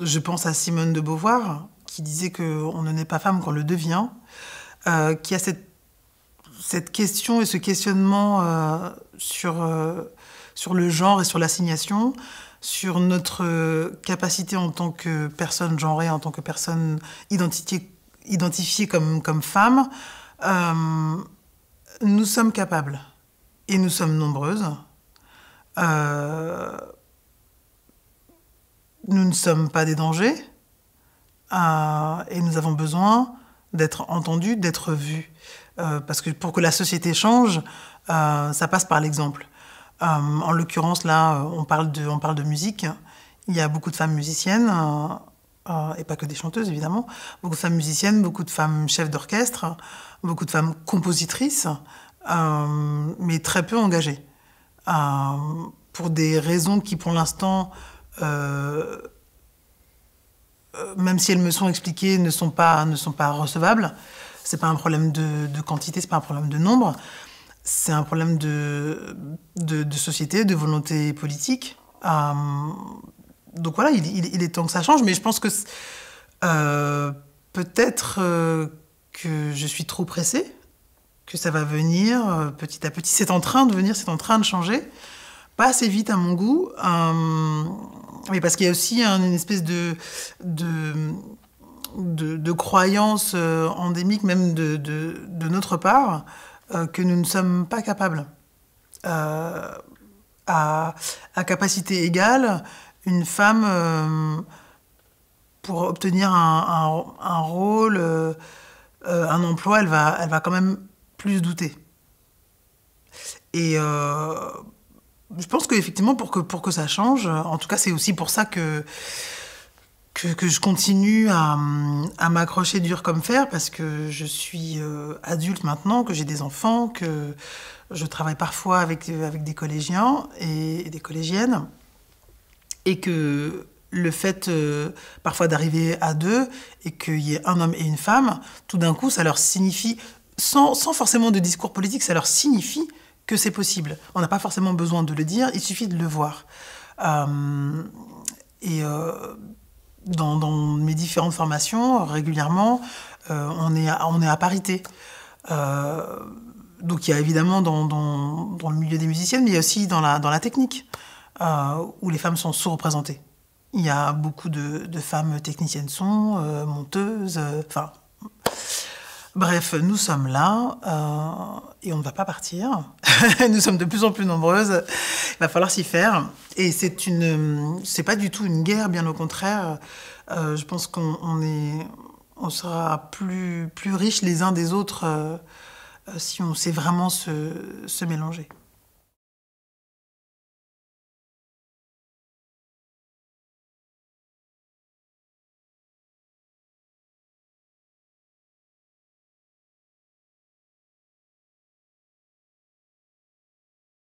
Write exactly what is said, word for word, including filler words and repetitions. Je pense à Simone de Beauvoir, qui disait qu'on ne naît pas femme qu'on le devient, euh, qui a cette, cette question et ce questionnement euh, sur, euh, sur le genre et sur l'assignation, sur notre capacité en tant que personne genrée, en tant que personne identifiée, identifiée comme, comme femme. Euh, nous sommes capables et nous sommes nombreuses. Euh, nous ne sommes pas des dangers euh, et nous avons besoin d'être entendus, d'être vus. Euh, parce que pour que la société change, euh, ça passe par l'exemple. Euh, en l'occurrence, là, on parle, de, on parle de musique. Il y a beaucoup de femmes musiciennes, euh, euh, et pas que des chanteuses, évidemment. Beaucoup de femmes musiciennes, beaucoup de femmes chefs d'orchestre, beaucoup de femmes compositrices, euh, mais très peu engagées. Euh, pour des raisons qui, pour l'instant, euh, même si elles me sont expliquées, ne sont pas, ne sont pas recevables. C'est pas un problème de, de quantité, c'est pas un problème de nombre. C'est un problème de, de, de société, de volonté politique. Euh, donc voilà, il, il, il est temps que ça change, mais je pense que euh, peut-être euh, que je suis trop pressée, que ça va venir euh, petit à petit. C'est en train de venir, c'est en train de changer. Pas assez vite à mon goût, euh, mais parce qu'il y a aussi hein, une espèce de... de De, de croyances euh, endémiques, même de, de, de notre part, euh, que nous ne sommes pas capables. Euh, à, à capacité égale, une femme, euh, pour obtenir un, un, un rôle, euh, euh, un emploi, elle va, elle va quand même plus douter. Et euh, je pense qu'effectivement, pour que, pour que ça change, en tout cas, c'est aussi pour ça que... Que, que je continue à, à m'accrocher dur comme fer, parce que je suis euh, adulte maintenant, que j'ai des enfants, que je travaille parfois avec, avec des collégiens et, et des collégiennes, et que le fait euh, parfois d'arriver à deux, et qu'il y ait un homme et une femme, tout d'un coup ça leur signifie, sans, sans forcément de discours politique, ça leur signifie que c'est possible. On n'a pas forcément besoin de le dire, il suffit de le voir. Euh, et... Euh, Dans, dans mes différentes formations, régulièrement, euh, on, est à, on est à parité. Euh, donc il y a évidemment dans, dans, dans le milieu des musiciennes, mais il y a aussi dans la, dans la technique, euh, où les femmes sont sous-représentées. Il y a beaucoup de, de femmes techniciennes son, euh, monteuses, euh, enfin... Bref, nous sommes là, euh, et on ne va pas partir. Nous sommes de plus en plus nombreuses, il va falloir s'y faire. Et c'est une, c'est pas du tout une guerre, bien au contraire. Euh, je pense qu'on on est, on sera plus, plus riches les uns des autres euh, si on sait vraiment se, se mélanger.